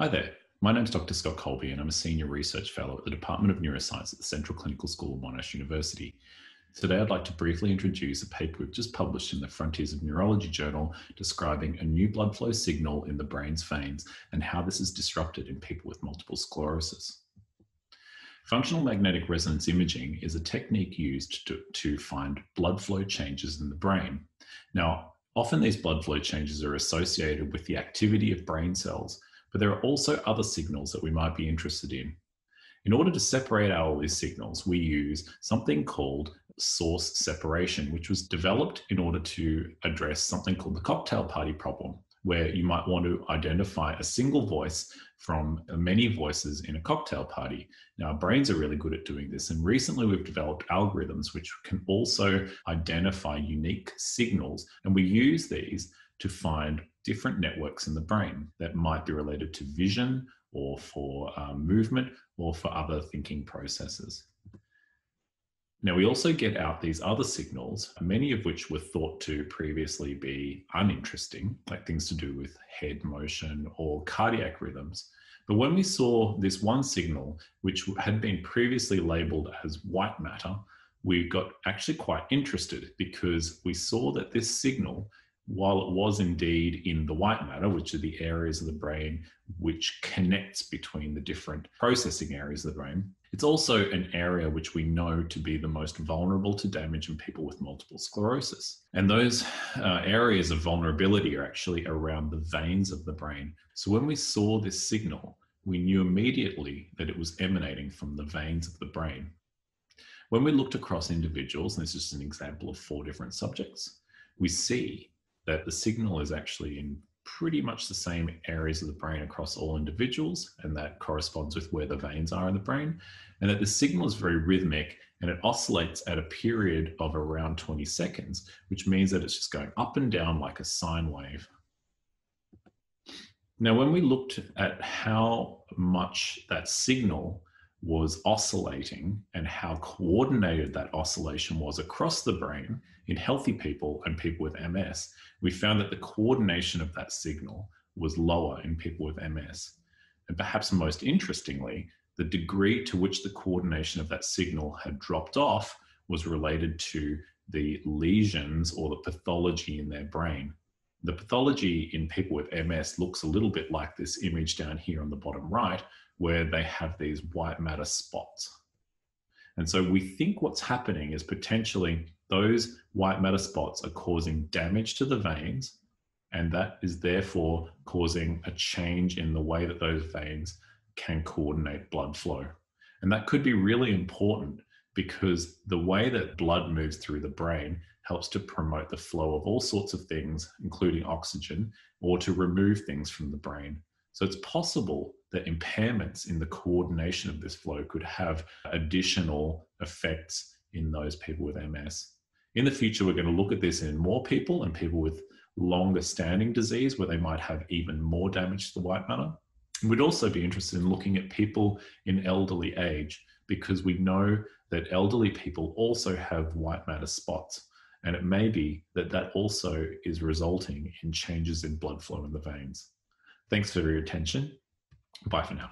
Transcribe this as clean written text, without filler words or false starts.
Hi there, my name is Dr. Scott Kolbe and I'm a Senior Research Fellow at the Department of Neuroscience at the Central Clinical School of Monash University. Today I'd like to briefly introduce a paper we've just published in the Frontiers of Neurology journal describing a new blood flow signal in the brain's veins and how this is disrupted in people with multiple sclerosis. Functional magnetic resonance imaging is a technique used to find blood flow changes in the brain. Now, often these blood flow changes are associated with the activity of brain cells, but there are also other signals that we might be interested in. In order to separate out all these signals, we use something called source separation, which was developed in order to address something called the cocktail party problem, where you might want to identify a single voice from many voices in a cocktail party. Now, our brains are really good at doing this, and recently we've developed algorithms which can also identify unique signals, and we use these to find different networks in the brain that might be related to vision or for movement or for other thinking processes. Now, we also get out these other signals, many of which were thought to previously be uninteresting, like things to do with head motion or cardiac rhythms. But when we saw this one signal, which had been previously labeled as white matter, we got actually quite interested because we saw that this signal, while it was indeed in the white matter, which are the areas of the brain which connects between the different processing areas of the brain, it's also an area which we know to be the most vulnerable to damage in people with multiple sclerosis. And those areas of vulnerability are actually around the veins of the brain. So when we saw this signal, we knew immediately that it was emanating from the veins of the brain. When we looked across individuals, and this is just an example of 4 different subjects, we see that the signal is actually in pretty much the same areas of the brain across all individuals, and that corresponds with where the veins are in the brain, and that the signal is very rhythmic and it oscillates at a period of around 20 seconds, which means that it's just going up and down like a sine wave. Now, when we looked at how much that signal was oscillating and how coordinated that oscillation was across the brain in healthy people and people with MS, we found that the coordination of that signal was lower in people with MS. And perhaps most interestingly, the degree to which the coordination of that signal had dropped off was related to the lesions or the pathology in their brain. The pathology in people with MS looks a little bit like this image down here on the bottom right, where they have these white matter spots. And so we think what's happening is potentially those white matter spots are causing damage to the veins, and that is therefore causing a change in the way that those veins can coordinate blood flow. And that could be really important because the way that blood moves through the brain helps to promote the flow of all sorts of things, including oxygen, or to remove things from the brain. So it's possible that impairments in the coordination of this flow could have additional effects in those people with MS. In the future, we're going to look at this in more people and people with longer standing disease where they might have even more damage to the white matter. We'd also be interested in looking at people in elderly age because we know that elderly people also have white matter spots, and it may be that that also is resulting in changes in blood flow in the veins. Thanks for your attention. Bye for now.